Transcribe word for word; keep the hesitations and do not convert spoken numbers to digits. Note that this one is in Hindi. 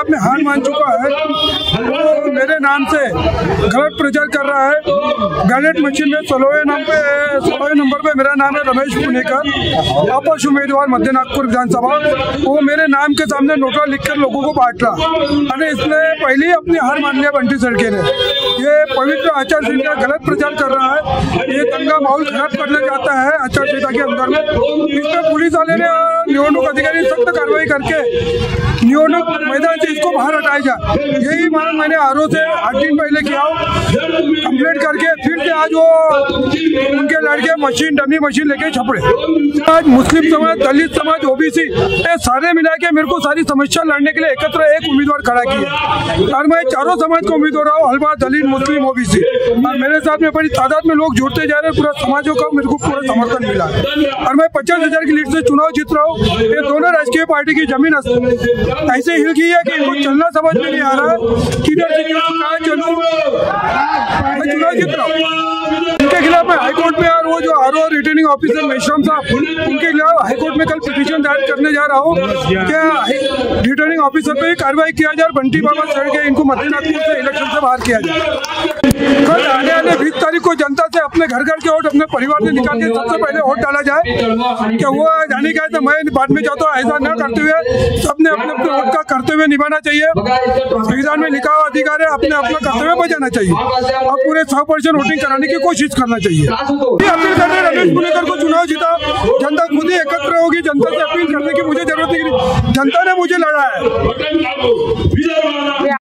साहब ने हार मान चुका है और तो मेरे नाम से गलत प्रचार कर रहा है। बैलेट मशीन में सोलहवें नंबर सोलहवें नंबर पे मेरा नाम है रमेश पुणेकर, आपस उम्मीदवार मद्यनाथपुर विधानसभा। वो मेरे नाम के सामने नोटा लिखकर लोगों को बांट रहा है। इसने पहले ही अपनी हार मान लिया बंटी शिर्के ने। ये पवित्र आचार संहिता गलत प्रचार कर रहा है, ये दंगा माहौल खराब करना चाहता है आचार संहिता के अंदर में। इसमें पुलिस वाले ने निवडणूक अधिकारी सख्त कार्रवाई करके नियोजक मैदान से इसको बाहर हटाया जाए, यही मांग मैंने आरोप से आठ दिन पहले किया। कंप्लेंट करके फिर से आज वो उनके लड़के मशीन डमी मशीन लेके छपड़े। आज मुस्लिम समाज, दलित समाज, ओबीसी ये सारे मिला के मेरे को सारी समस्या लड़ने के लिए एकत्र एक उम्मीदवार खड़ा किया और मैं चारों समाज का उम्मीदवार रहा हूँ, हलवा, दलित, मुस्लिम, ओबीसी। और मेरे साथ में बड़ी तादाद में लोग जुड़ते जा रहे, पूरा समाजों का मेरे को पूरा समर्थन मिला और मैं पचास हजार की लीड से चुनाव जीत रहा हूँ। ये दोनों राजकीय पार्टी की जमीन ऐसे हिल गई है कि इनको चलना समझ में नहीं आ रहा है, किधर से कहाँ चलूं। मैं चुनाव जीत रहा हूँ, उनके खिलाफ मैं हाईकोर्ट में और वो जो आरओ रिटर्निंग ऑफिसर मेश्राम साहब उनके खिलाफ हाईकोर्ट में कल पिटीशन दायर करने जा रहा हूँ। क्या रिटर्निंग ऑफिसर पे ही कार्रवाई किया जाए, बंटी बाबा शिर्के इनको मद्देनजर से इलेक्शन से बाहर किया जाए। कल आने वाले बीस तारीख को जनता से अपने घर घर के वोट अपने परिवार से निकाल के सबसे पहले वोट डाला जाए। क्या वो जाने का है तो मैं बाद में जाता हूँ, ऐसा न करते हुए सबने अपने अपने वोट का कर्तव्य निभाना चाहिए। संविधान में लिखा हुआ अधिकार है, अपने अपना कर्तव्य बजाना चाहिए और पूरे सौ परसेंट वोटिंग कराने की कोशिश करना चाहिए। अपील कर रहे रमेश पुणेकर को चुनाव जीता, जनता खुद ही एकत्र होगी। जनता से अपील करने की मुझे जरूरत नहीं, जनता ने मुझे लड़ा है।